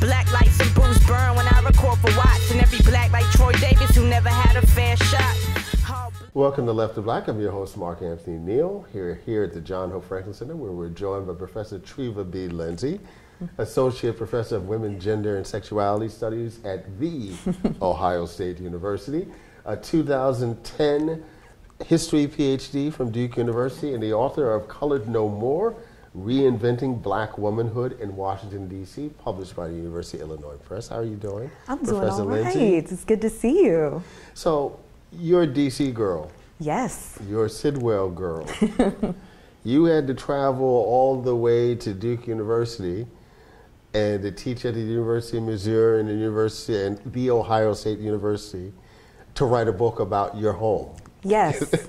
Black lights and Bruce Byrne when I record for Watts, and every black like Troy Davis who never had a fair shot. Welcome to Left of Black. I'm your host, Mark Anthony Neal, here at the John Hope Franklin Center, where we're joined by Professor Treva B. Lindsey, Associate Professor of Women, Gender, and Sexuality Studies at the Ohio State University, a 2010 History PhD from Duke University, and the author of Colored No More: Reinventing Black Womanhood in Washington, D.C., published by the University of Illinois Press. How are you doing? I'm Professor doing all right. Lindsey? It's good to see you. So, you're a D.C. girl. Yes. You're a Sidwell girl. You had to travel all the way to Duke University and to teach at the University of Missouri and the University and the Ohio State University to write a book about your home. Yes.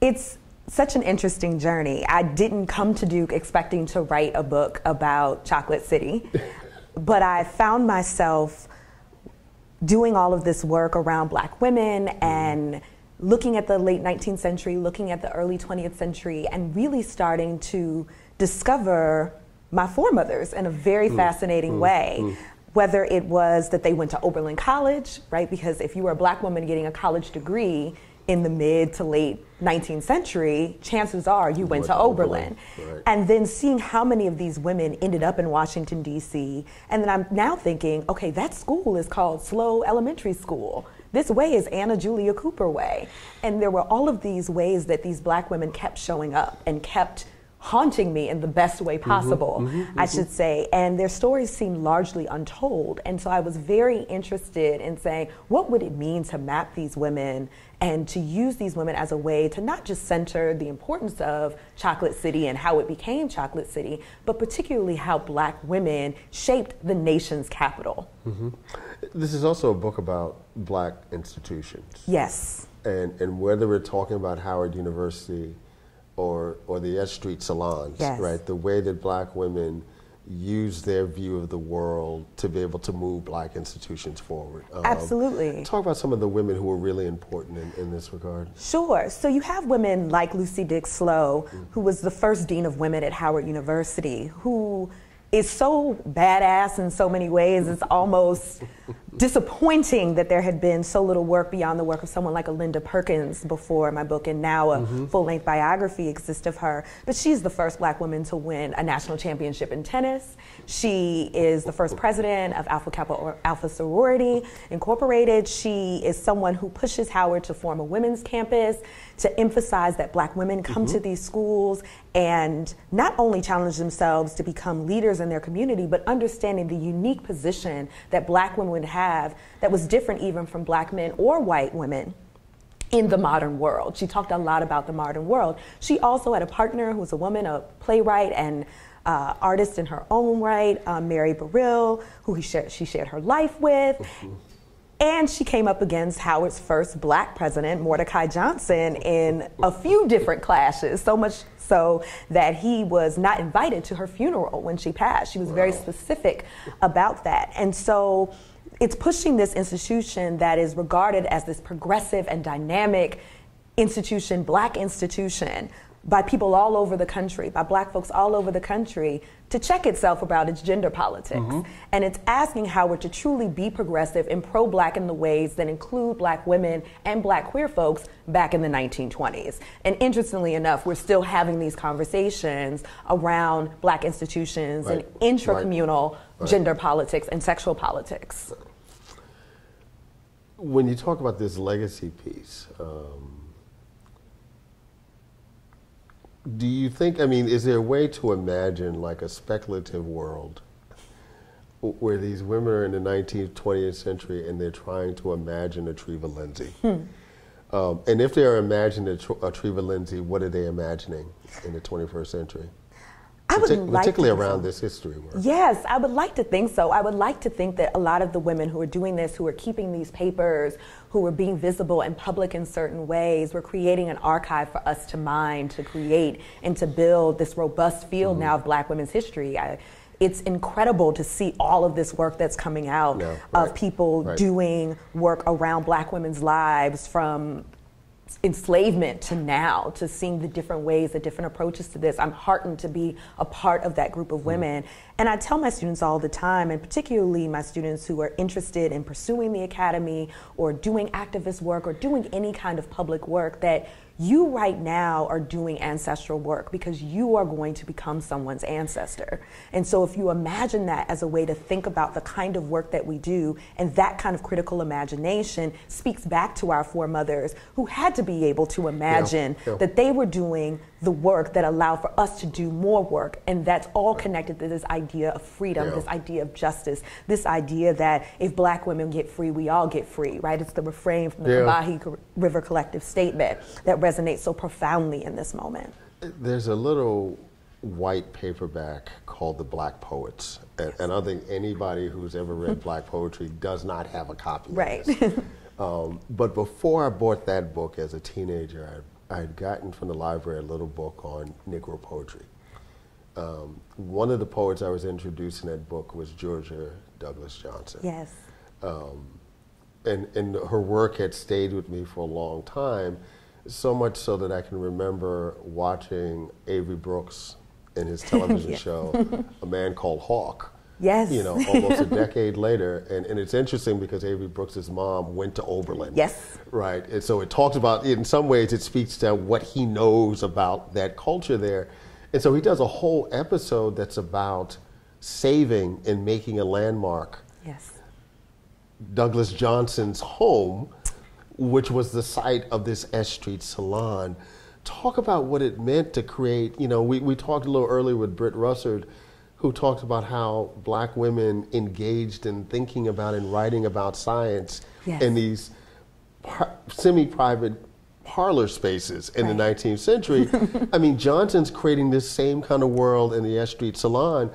It's such an interesting journey. I didn't come to Duke expecting to write a book about Chocolate City, but I found myself doing all of this work around black women and looking at the late 19th century, looking at the early 20th century, and really starting to discover my foremothers in a very fascinating way. Whether it was that they went to Oberlin College, right? Because if you were a black woman getting a college degree in the mid to late 19th century, chances are you went to Oberlin. Right. And then seeing how many of these women ended up in Washington, D.C. And then I'm now thinking, okay, that school is called Slow Elementary School. This way is Anna Julia Cooper way. And there were all of these ways that these black women kept showing up and kept haunting me in the best way possible, I should say. And their stories seemed largely untold. And so I was very interested in saying, what would it mean to map these women and to use these women as a way to not just center the importance of Chocolate City and how it became Chocolate City, but particularly how black women shaped the nation's capital. This is also a book about black institutions. Yes. And whether we're talking about Howard University or the S Street salons, right? The way that black women use their view of the world to be able to move black institutions forward. Absolutely. Talk about some of the women who were really important in this regard. Sure. So you have women like Lucy Diggs Stowe, who was the first dean of women at Howard University, who is so badass in so many ways. It's almost disappointing that there had been so little work beyond the work of someone like Alinda Perkins before my book, and now a full-length biography exists of her. But she's the first black woman to win a national championship in tennis. She is the first president of Alpha Kappa Alpha Sorority Incorporated. She is someone who pushes Howard to form a women's campus, to emphasize that black women come to these schools and not only challenge themselves to become leaders in their community, but understanding the unique position that black women would have that was different even from black men or white women in the modern world. She talked a lot about the modern world. She also had a partner who was a woman, a playwright and artist in her own right, Mary Burrill, who she shared her life with. And she came up against Howard's first black president, Mordecai Johnson, in a few different clashes, so much so that he was not invited to her funeral when she passed. She was very specific about that. And so it's pushing this institution that is regarded as this progressive and dynamic institution, black institution, by people all over the country, by black folks all over the country, to check itself about its gender politics. And it's asking Howard to truly be progressive and pro-black in the ways that include black women and black queer folks back in the 1920s. And interestingly enough, we're still having these conversations around black institutions and intracommunal gender politics and sexual politics. When you talk about this legacy piece, do you think, I mean, is there a way to imagine like a speculative world where these women are in the 19th, 20th century and they're trying to imagine a Treva Lindsey? And if they are imagining a Treva Lindsey, what are they imagining in the 21st century? I would particularly like around this history work. Yes, I would like to think so. I would like to think that a lot of the women who are doing this, who are keeping these papers, who are being visible and public in certain ways, were creating an archive for us to mine, to create, and to build this robust field now of black women's history. It's incredible to see all of this work that's coming out of people doing work around black women's lives, from enslavement to now, to seeing the different ways, the different approaches to this. I'm heartened to be a part of that group of women. And I tell my students all the time, and particularly my students who are interested in pursuing the academy or doing activist work or doing any kind of public work, that you right now are doing ancestral work because you are going to become someone's ancestor. And so if you imagine that as a way to think about the kind of work that we do, and that kind of critical imagination speaks back to our foremothers who had to be able to imagine that they were doing the work that allowed for us to do more work. And that's all connected to this idea of freedom, this idea of justice, this idea that if black women get free, we all get free, right? It's the refrain from the Combahee River Collective statement that resonates so profoundly in this moment. There's a little white paperback called The Black Poets. And I don't think anybody who's ever read black poetry does not have a copy of this. But before I bought that book as a teenager, I had gotten from the library a little book on Negro poetry. One of the poets I was introduced in that book was Georgia Douglas Johnson. And her work had stayed with me for a long time, so much so that I can remember watching Avery Brooks in his television show, A Man Called Hawk. You know, almost a decade later. And it's interesting because Avery Brooks' mom went to Oberlin. Right? And so it talks about, in some ways, it speaks to what he knows about that culture there. And so he does a whole episode that's about saving and making a landmark. Douglas Johnson's home, which was the site of this S Street salon. Talk about what it meant to create, you know, we talked a little earlier with Britt Rusert, who talked about how black women engaged in thinking about and writing about science in these semi-private parlor spaces in the 19th century. I mean, Johnson's creating this same kind of world in the S Street salon,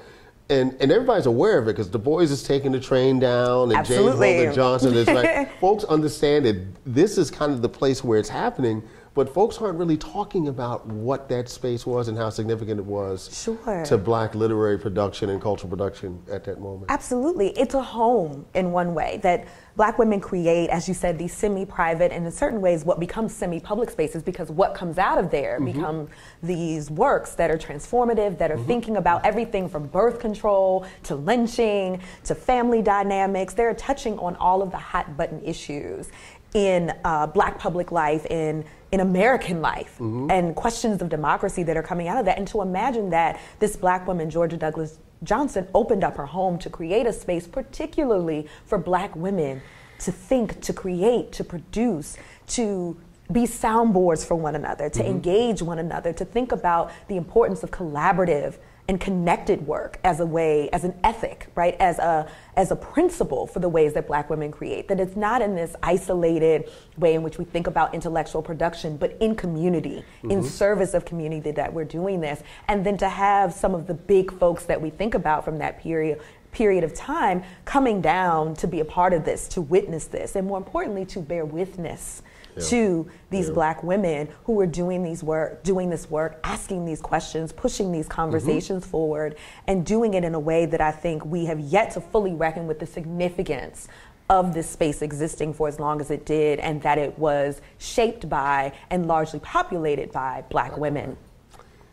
and everybody's aware of it because Du Bois is taking the train down, and James Weldon Johnson is like, folks understand that this is kind of the place where it's happening, but folks aren't really talking about what that space was and how significant it was to black literary production and cultural production at that moment. It's a home in one way that black women create, as you said, these semi-private and in certain ways what becomes semi-public spaces, because what comes out of there become these works that are transformative, that are thinking about everything from birth control to lynching to family dynamics. They're touching on all of the hot button issues in black public life, in American life, and questions of democracy that are coming out of that. And to imagine that this black woman, Georgia Douglas Johnson, opened up her home to create a space particularly for black women to think, to create, to produce, to be soundboards for one another, to engage one another, to think about the importance of collaborative and connected work as a way, as an ethic, right? As a principle for the ways that black women create. That it's not in this isolated way in which we think about intellectual production, but in community, in service of community that we're doing this. And then to have some of the big folks that we think about from that period of time coming down to be a part of this, to witness this, and more importantly, to bear witness to these black women who are doing this work, asking these questions, pushing these conversations forward, and doing it in a way that I think we have yet to fully reckon with the significance of this space existing for as long as it did, and that it was shaped by and largely populated by black women.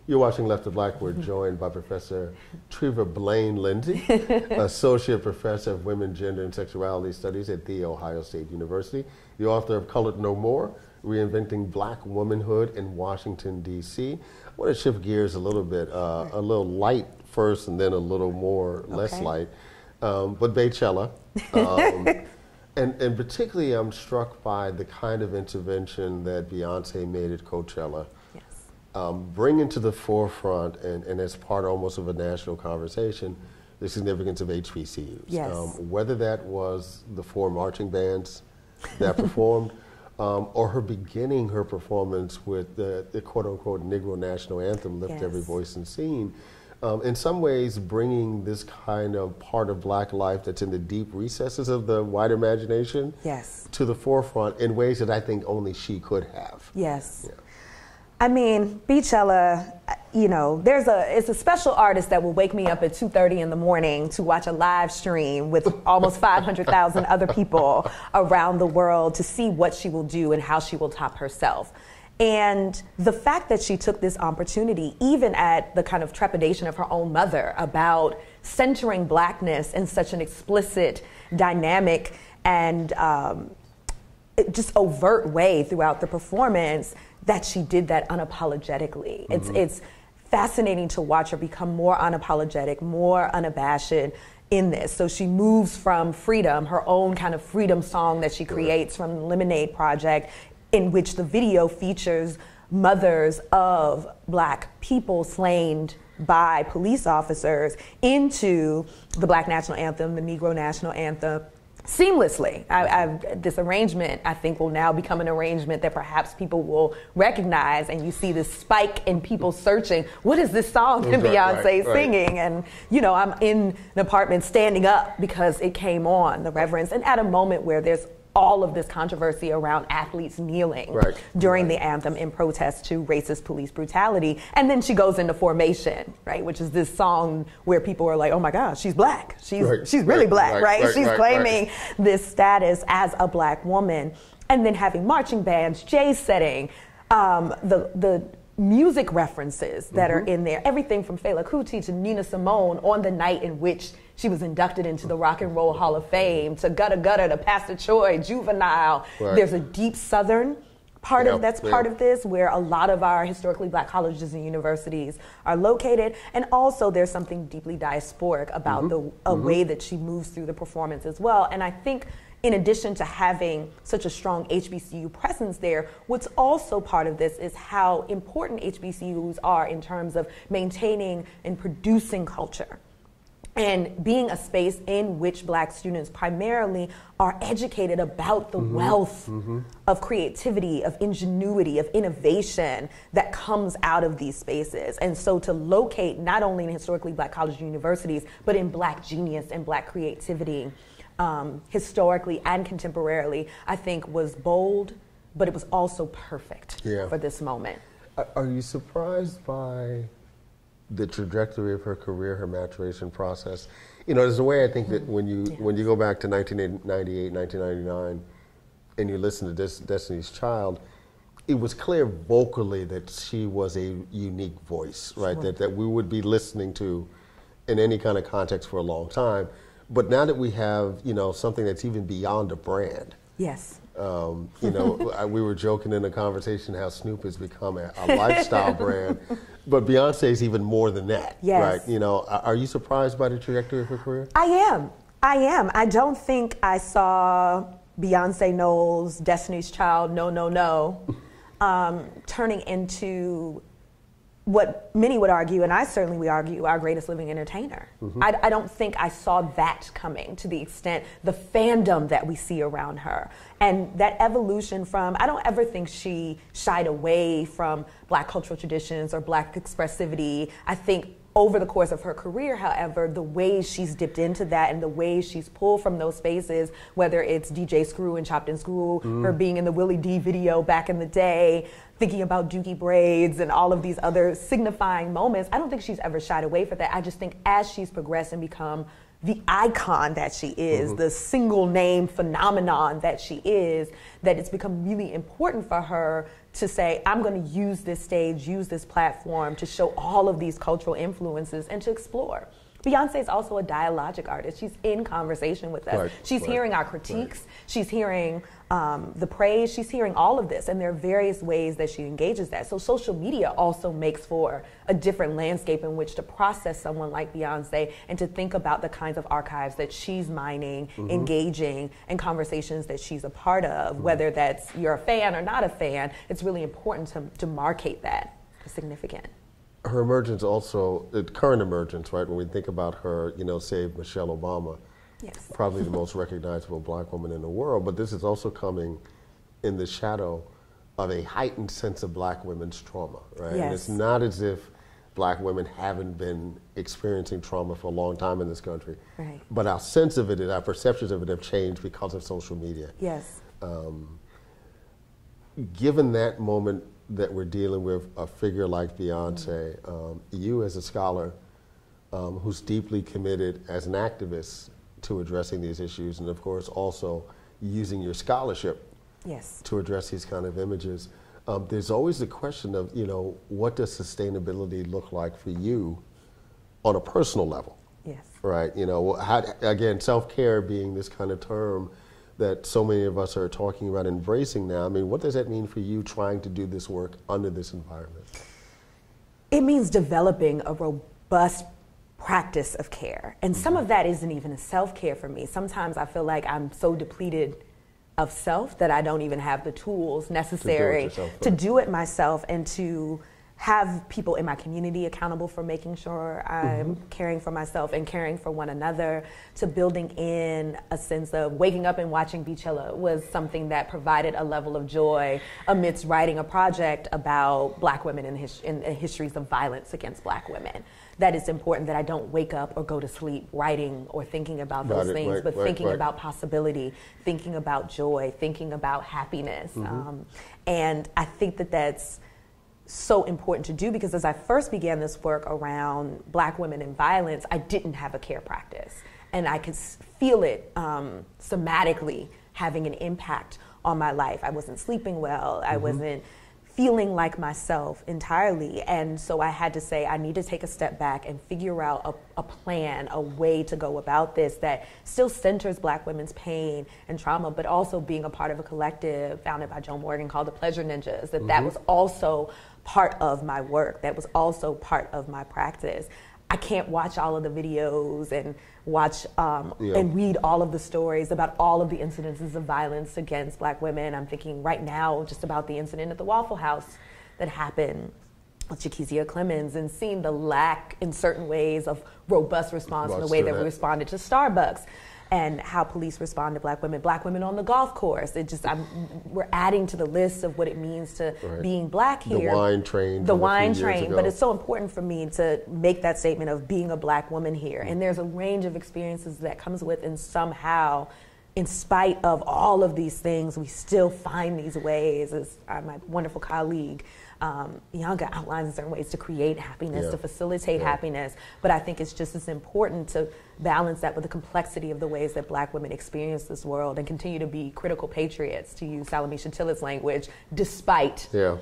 You're watching Left of Black. We're joined by Professor Treva B. Lindsey, Associate Professor of Women, Gender, and Sexuality Studies at The Ohio State University, the author of Colored No More: Reinventing Black Womanhood in Washington, D.C. I want to shift gears a little bit, a little light first and then a little more less light, but Beychella. And particularly I'm struck by the kind of intervention that Beyoncé made at Coachella. Bringing to the forefront, and as part almost of a national conversation, the significance of HBCUs. Whether that was the four marching bands that performed, or her beginning her performance with the quote-unquote Negro National Anthem, Lift Every Voice and Sing. In some ways, bringing this kind of part of black life that's in the deep recesses of the white imagination to the forefront in ways that I think only she could have. I mean, Beychella, you know, it's a special artist that will wake me up at 2:30 in the morning to watch a live stream with almost 500,000 other people around the world to see what she will do and how she will top herself. And the fact that she took this opportunity, even at the kind of trepidation of her own mother about centering blackness in such an explicit, dynamic, and just overt way throughout the performance, that she did that unapologetically. Mm-hmm. It's fascinating to watch her become more unapologetic, more unabashed in this. So she moves from freedom, her own kind of freedom song that she creates from the Lemonade project, in which the video features mothers of black people slain by police officers, into the Black National Anthem, the Negro National Anthem, seamlessly. This arrangement, I think, will now become an arrangement that perhaps people will recognize, and you see this spike in people searching, what is this song that Beyonce's singing? And, you know, I'm in an apartment standing up because it came on, the reverence, and at a moment where there's all of this controversy around athletes kneeling during the anthem in protest to racist police brutality. And then she goes into Formation, right, which is this song where people are like, oh my gosh, she's black. She's really black, right? She's claiming this status as a black woman. And then having marching bands, jazz setting, the music references that are in there, everything from Fela Kuti to Nina Simone on the night in which she was inducted into the Rock and Roll Hall of Fame, to Gutta Gutta, to Pastor Choi, Juvenile. There's a deep Southern part of that's part of this, where a lot of our historically black colleges and universities are located. And also there's something deeply diasporic about the way that she moves through the performance as well. And I think in addition to having such a strong HBCU presence there, what's also part of this is how important HBCUs are in terms of maintaining and producing culture, and being a space in which black students primarily are educated about the wealth of creativity, of ingenuity, of innovation that comes out of these spaces. And so to locate not only in historically black colleges and universities, but in black genius and black creativity, historically and contemporarily, I think was bold, but it was also perfect for this moment. Are you surprised by the trajectory of her career, her maturation process? You know, there's a way I think that when you go back to 1998, 1999, and you listen to Destiny's Child, it was clear vocally that she was a unique voice, right? That we would be listening to in any kind of context for a long time. But now that we have, you know, something that's even beyond a brand. You know, we were joking in a conversation how Snoop has become a lifestyle brand, but Beyonce is even more than that, right? You know, are you surprised by the trajectory of her career? I am. I don't think I saw Beyonce Knowles, Destiny's Child, turning into what many would argue, and I certainly would argue, our greatest living entertainer. I don't think I saw that coming to the extent, the fandom that we see around her. And that evolution from, I don't ever think she shied away from black cultural traditions or black expressivity. I think over the course of her career, however, the way she's dipped into that and the way she's pulled from those spaces, whether it's DJ Screw and Chopped and Screw, her being in the Willie D video back in the day, thinking about Dookie braids and all of these other signifying moments, I don't think she's ever shied away from that. I just think as she's progressed and become the icon that she is, the single name phenomenon that she is, that it's become really important for her to say, I'm going to use this stage, use this platform to show all of these cultural influences and to explore. Beyonce is also a dialogic artist. She's in conversation with us. She's hearing our critiques. She's hearing the praise. She's hearing all of this. And there are various ways that she engages that. So social media also makes for a different landscape in which to process someone like Beyonce and to think about the kinds of archives that she's mining, engaging, and conversations that she's a part of. Whether that's you're a fan or not a fan, it's really important to marcate that as significant. Her emergence also, the current emergence, right, when we think about her, you know, save Michelle Obama, probably the most recognizable black woman in the world, but this is also coming in the shadow of a heightened sense of black women's trauma, right? And it's not as if black women haven't been experiencing trauma for a long time in this country, but our sense of it and our perceptions of it have changed because of social media. Given that moment, that we're dealing with a figure like Beyonce, you as a scholar who's deeply committed as an activist to addressing these issues, and of course also using your scholarship to address these kind of images, there's always the question of, you know, what does sustainability look like for you on a personal level? Yes. Right? You know, how, again, self-care being this kind of term that so many of us are talking about embracing now. I mean, what does that mean for you trying to do this work under this environment? It means developing a robust practice of care. And some of that isn't even a self-care for me. Sometimes I feel like I'm so depleted of self that I don't even have the tools necessary to do it myself, and to have people in my community accountable for making sure I'm caring for myself and caring for one another, to building in a sense of waking up and watching Beychella was something that provided a level of joy amidst writing a project about black women and histories of violence against black women. That it's important that I don't wake up or go to sleep writing or thinking about those things, but thinking about possibility, thinking about joy, thinking about happiness. And I think that that's so important to do, because as I first began this work around black women and violence, I didn't have a care practice. And I could feel it somatically having an impact on my life. I wasn't sleeping well. I wasn't feeling like myself entirely. And so I had to say, I need to take a step back and figure out a plan, a way to go about this that still centers black women's pain and trauma, but also being a part of a collective founded by Joan Morgan called the Pleasure Ninjas, that that was also part of my work, that was also part of my practice. I can't watch all of the videos and watch and read all of the stories about all of the incidences of violence against black women. I'm thinking right now just about the incident at the Waffle House that happened with Jakezia Clemens, and seeing the lack in certain ways of robust response in the way that we responded to Starbucks, and how police respond to black women on the golf course. It just, we're adding to the list of what it means to being black here. The wine train. The wine train, but it's so important for me to make that statement of being a black woman here. And there's a range of experiences that comes with, and somehow, in spite of all of these things, we still find these ways, as my wonderful colleague, Bianca, outlines certain ways to create happiness, to facilitate happiness. But I think it's just as important to balance that with the complexity of the ways that black women experience this world and continue to be critical patriots, to use Salamisha Tillet's language, despite the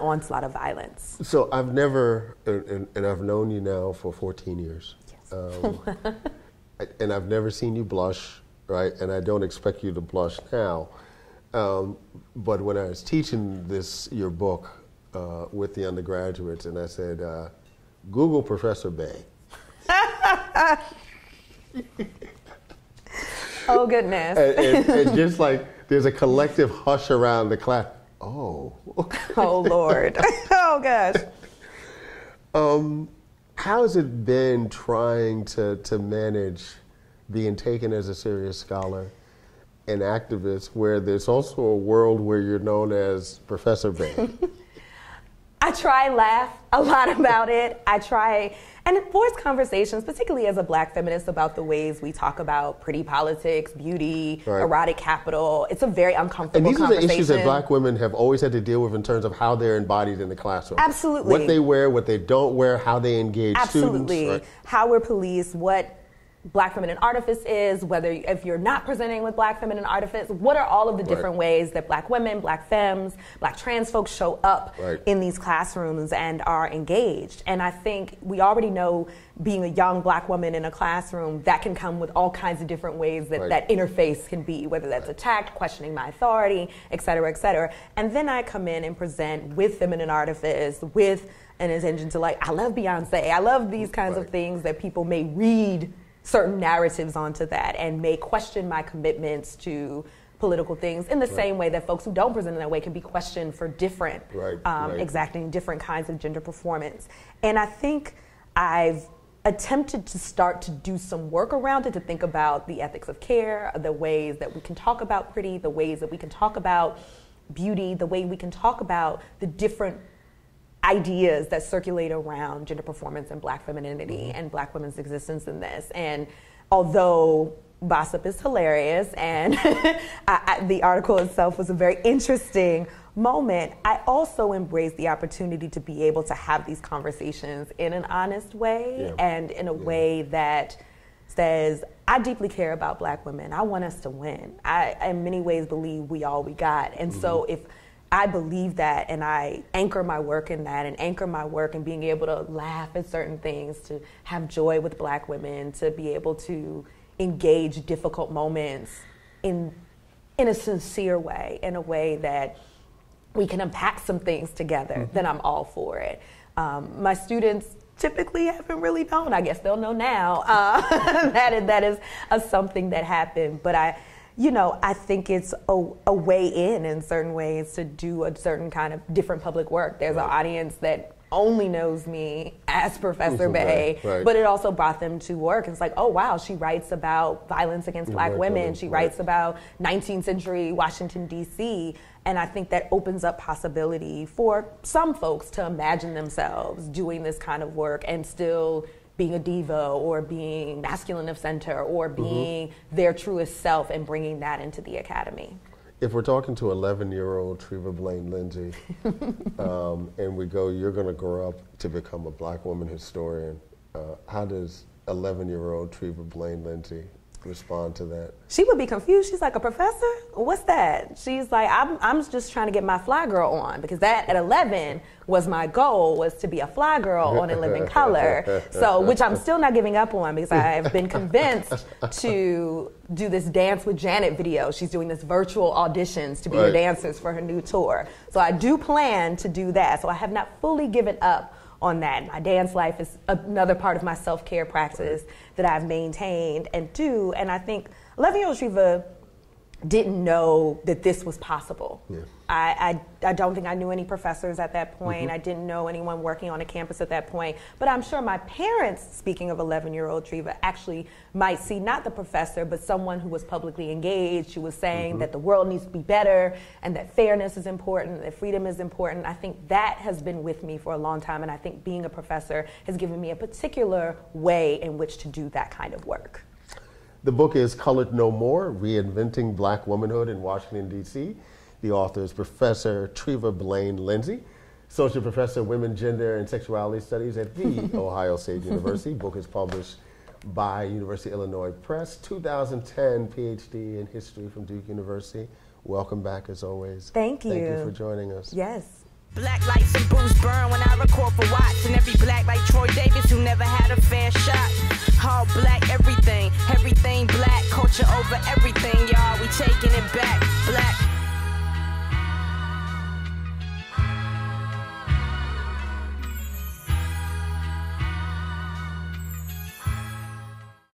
onslaught of violence. So I've never, and I've known you now for 14 years. Yes. And I've never seen you blush, right? And I don't expect you to blush now. But when I was teaching this, your book, with the undergraduates, and I said, Google Professor Bay. Oh, goodness. And just like, there's a collective hush around the class. Oh. Oh, Lord. Oh, gosh. How has it been trying to manage being taken as a serious scholar and activists, where there's also a world where you're known as Professor Bay? I try and laugh a lot about it. I try and force conversations, particularly as a black feminist, about the ways we talk about pretty politics, beauty, erotic capital. It's a very uncomfortable conversation. And these are the issues that black women have always had to deal with in terms of how they're embodied in the classroom. Absolutely. What they wear, what they don't wear, how they engage students. Absolutely. How we're policed, what black feminine artifice is, whether if you're not presenting with black feminine artifice, what are all of the different ways that black women, black femmes, black trans folks show up in these classrooms and are engaged. And I think we already know, being a young black woman in a classroom, that can come with all kinds of different ways that that interface can be, whether that's attack, questioning my authority, et cetera, et cetera. And then I come in and present with feminine artifice, with an intention to, like, I love Beyonce, I love these kinds of things, that people may read certain narratives onto that and may question my commitments to political things in the same way that folks who don't present in that way can be questioned for different, exacting different kinds of gender performance. And I think I've attempted to start to do some work around it, to think about the ethics of care, the ways that we can talk about pretty, the ways that we can talk about beauty, the way we can talk about the different ideas that circulate around gender performance and black femininity and black women's existence in this. And although Bossip is hilarious, and the article itself was a very interesting moment. I also embraced the opportunity to be able to have these conversations in an honest way, yeah, and in a yeah way that says, I deeply care about Black women. I want us to win. I, in many ways, believe we all we got. And mm-hmm so if I believe that and I anchor my work in that and anchor my work in being able to laugh at certain things, to have joy with Black women, to be able to engage difficult moments in a sincere way, in a way that we can unpack some things together, mm-hmm, then I'm all for it. My students typically haven't really known. I guess they'll know now that is something that happened. But I, you know, I think it's a way in certain ways to do a certain kind of different public work. There's right an audience that only knows me as Professor Bay, right, right, but it also brought them to work. It's like, oh wow, she writes about violence against Black right women. She right writes about 19th century Washington, D.C., and I think that opens up possibility for some folks to imagine themselves doing this kind of work and still being a diva or being masculine of center or being mm-hmm their truest self and bringing that into the academy. If we're talking to 11-year-old Treva Blaine Lindsey, and we go, you're going to grow up to become a Black woman historian, how does 11-year-old Treva Blaine Lindsey respond to that? She would be confused. She's like, a professor? What's that? She's like, I'm just trying to get my fly girl on, because that at 11 was my goal, was to be a fly girl on and live in color. So, which I'm still not giving up on, because I've been convinced to do this Dance with Janet video. She's doing this virtual auditions to be right the dancers for her new tour. So I do plan to do that. So I have not fully given up on that. My dance life is another part of my self-care practice right that I've maintained and do. And I think 11-year-old Treva didn't know that this was possible. Yeah. I don't think I knew any professors at that point. Mm-hmm. I didn't know anyone working on a campus at that point. But I'm sure my parents, speaking of 11-year-old Treva, actually might see not the professor, but someone who was publicly engaged, who was saying mm-hmm that the world needs to be better and that fairness is important, that freedom is important. I think that has been with me for a long time. And I think being a professor has given me a particular way in which to do that kind of work. The book is Colored No More: Reinventing Black Womanhood in Washington, D.C. The author is Professor Treva Blaine Lindsey, Associate Professor, Women, Gender, and Sexuality Studies at the Ohio State University. Book is published by University of Illinois Press. 2010 PhD in History from Duke University. Welcome back, as always. Thank you. Thank you for joining us. Yes. Black lights and booze burn when I record for Watts, and every black like Troy Davis who never had a fair shot. All black everything, everything black, culture over everything, y'all, we taking it back.